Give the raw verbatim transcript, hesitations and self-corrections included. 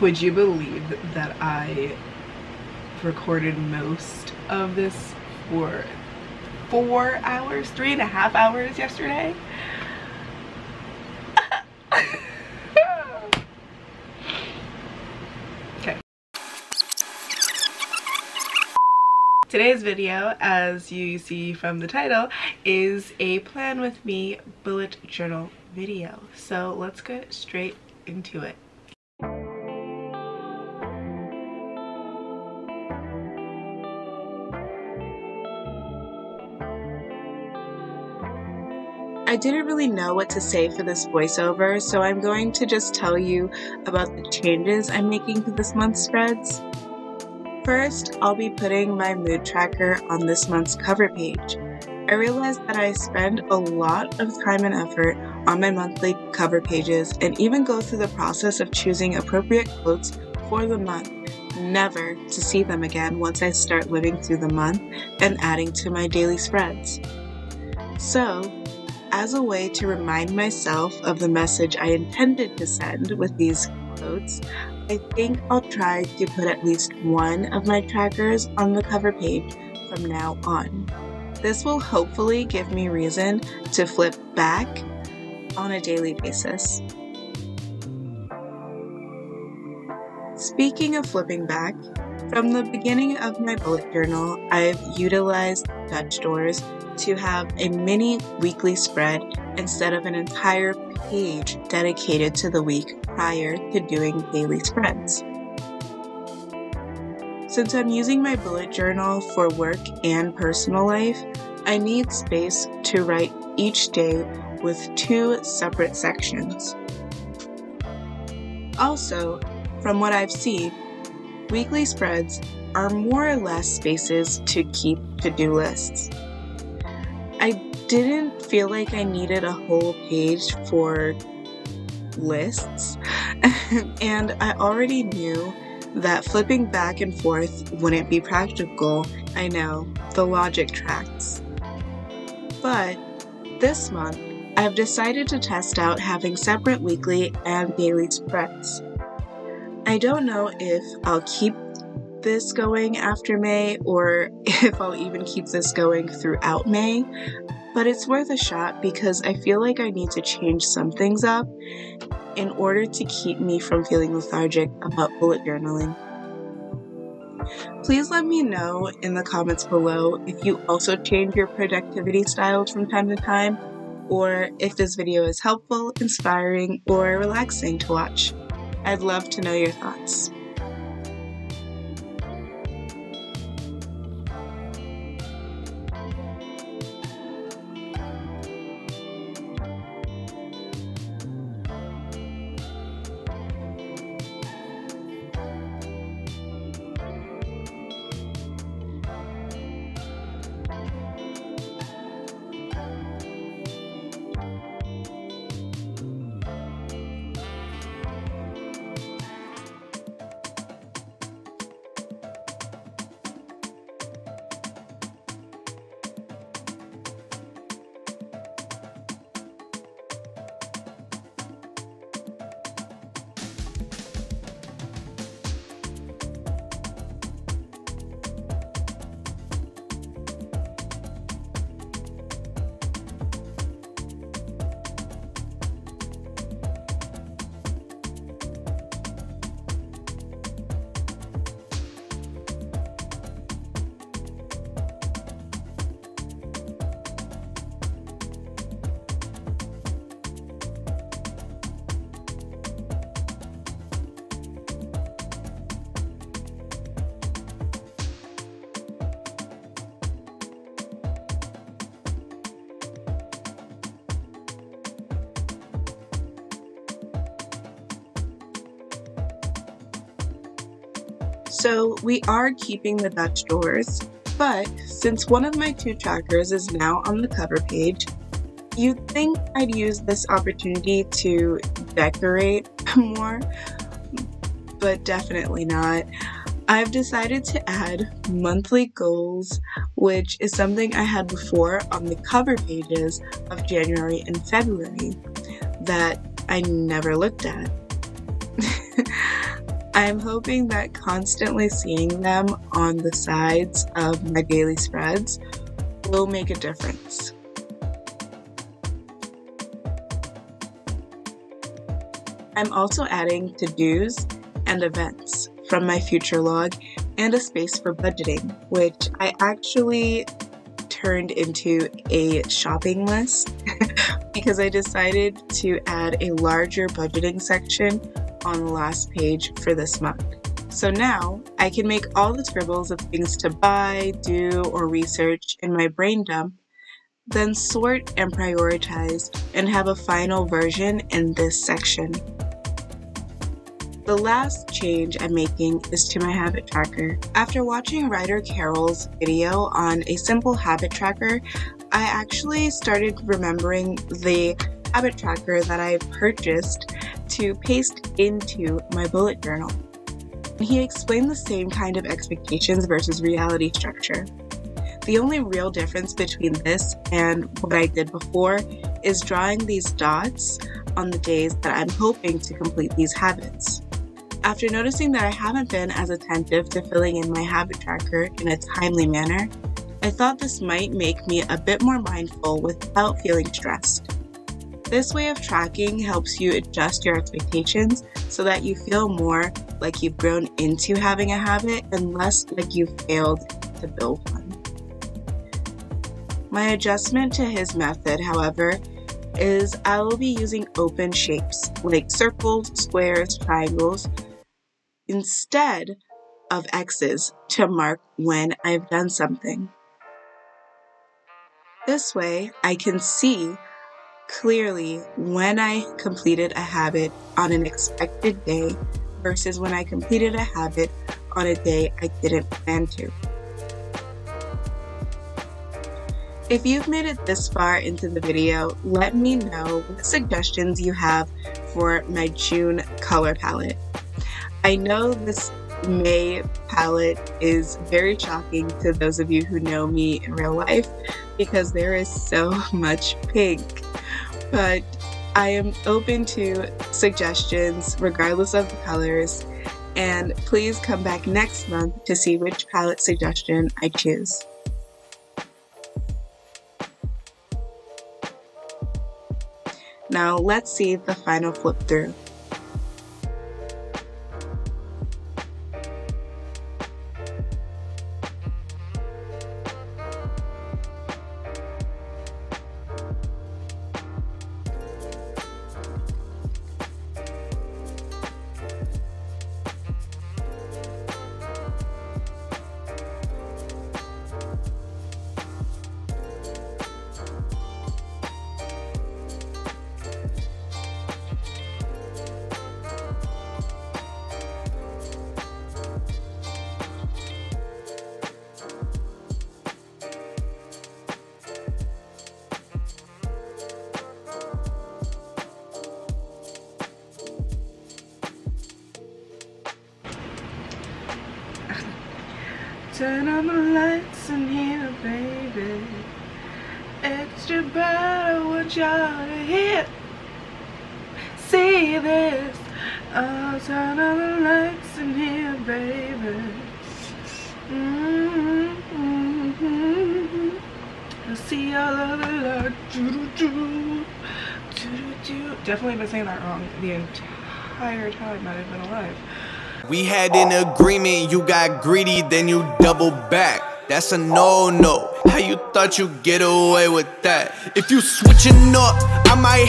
Would you believe that I recorded most of this for four hours, three and a half hours yesterday? Today's video, as you see from the title, is a plan with me bullet journal video. So let's get straight into it. I didn't really know what to say for this voiceover, so I'm going to just tell you about the changes I'm making to this month's spreads. First, I'll be putting my mood tracker on this month's cover page. I realized that I spend a lot of time and effort on my monthly cover pages and even go through the process of choosing appropriate quotes for the month, never to see them again once I start living through the month and adding to my daily spreads. So, as a way to remind myself of the message I intended to send with these quotes, I think I'll try to put at least one of my trackers on the cover page from now on. This will hopefully give me reason to flip back on a daily basis. Speaking of flipping back, from the beginning of my bullet journal, I've utilized Dutch doors to have a mini weekly spread instead of an entire page dedicated to the week prior to doing daily spreads. Since I'm using my bullet journal for work and personal life, I need space to write each day with two separate sections. Also, from what I've seen, weekly spreads are more or less spaces to keep to-do lists. I didn't feel like I needed a whole page for lists, and I already knew that flipping back and forth wouldn't be practical. I know, the logic tracks. But this month, I've decided to test out having separate weekly and daily spreads. I don't know if I'll keep this going after May or if I'll even keep this going throughout May, but it's worth a shot because I feel like I need to change some things up in order to keep me from feeling lethargic about bullet journaling. Please let me know in the comments below if you also change your productivity styles from time to time, or if this video is helpful, inspiring, or relaxing to watch. I'd love to know your thoughts. So we are keeping the Dutch doors, but since one of my two trackers is now on the cover page, you'd think I'd use this opportunity to decorate more, but definitely not. I've decided to add monthly goals, which is something I had before on the cover pages of January and February that I never looked at. I'm hoping that constantly seeing them on the sides of my daily spreads will make a difference. I'm also adding to-dos and events from my future log and a space for budgeting, which I actually turned into a shopping list because I decided to add a larger budgeting section on the last page for this month. So now I can make all the scribbles of things to buy, do, or research in my brain dump, then sort and prioritize and have a final version in this section. The last change I'm making is to my habit tracker. After watching Ryder Carroll's video on a simple habit tracker, I actually started remembering the habit tracker that I purchased to paste into my bullet journal. He explained the same kind of expectations versus reality structure. The only real difference between this and what I did before is drawing these dots on the days that I'm hoping to complete these habits. After noticing that I haven't been as attentive to filling in my habit tracker in a timely manner, I thought this might make me a bit more mindful without feeling stressed. This way of tracking helps you adjust your expectations so that you feel more like you've grown into having a habit and less like you failed to build one. My adjustment to his method, however, is I will be using open shapes like circles, squares, triangles instead of X's to mark when I've done something. This way, I can see clearly when I completed a habit on an expected day versus when I completed a habit on a day I didn't plan to. If you've made it this far into the video, let me know what suggestions you have for my June color palette. I know this May palette is very shocking to those of you who know me in real life because there is so much pink, but I am open to suggestions regardless of the colors, and please come back next month to see which palette suggestion I choose. Now let's see the final flip through. Turn on the lights in here, baby. Extra bright, I want y'all to hear. See this. Oh, turn on the lights in here, baby. Mm-hmm. I see all of the light. Doo-doo-doo. Doo-doo-doo. Definitely been saying that wrong the entire time that I've been alive. We had an agreement, you got greedy, then you double back. That's a no-no. How you thought you get away with that? If you switching up, I might have